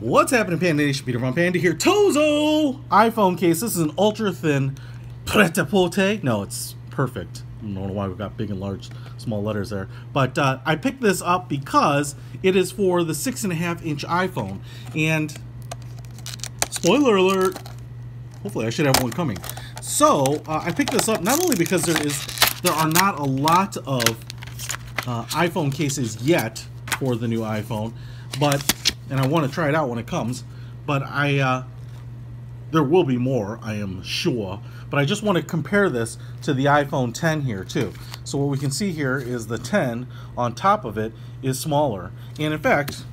What's happening, Panda Nation? Peter von Panda here. Tozo! iPhone case. This is an ultra-thin prêt-à-porter. No, it's perfect. I don't know why we've got big and large, small letters there. But I picked this up because it is for the 6.5-inch iPhone. And, spoiler alert, hopefully I should have one coming. So, I picked this up not only because there are not a lot of iPhone cases yet for the new iPhone, but... and I want to try it out when it comes, but there will be more, I am sure. But I just want to compare this to the iPhone 10 here too. So what we can see here is the 10 on top of it is smaller. And in fact,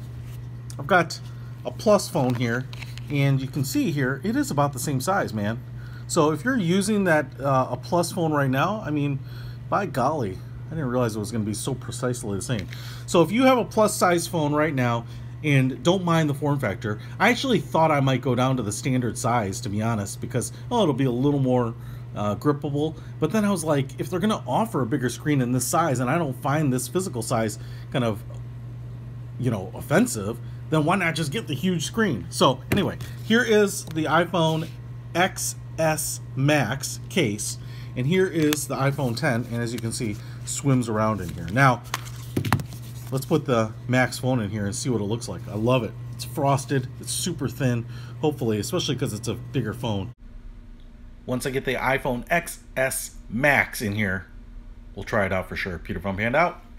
I've got a Plus phone here, and you can see here it is about the same size, man. So if you're using that a Plus phone right now, I mean, by golly, I didn't realize it was going to be so precisely the same. So if you have a Plus size phone right now, and don't mind the form factor. I actually thought I might go down to the standard size, to be honest, because, oh, it'll be a little more grippable. But then I was like, if they're going to offer a bigger screen in this size, and I don't find this physical size kind of, you know, offensive, then why not just get the huge screen? So anyway, here is the iPhone XS Max case, and here is the iPhone 10, and as you can see, swims around in here. Now, let's put the Max phone in here and see what it looks like. I love it. It's frosted. It's super thin, hopefully, especially because it's a bigger phone. Once I get the iPhone XS Max in here, we'll try it out for sure. Peter von Panda out.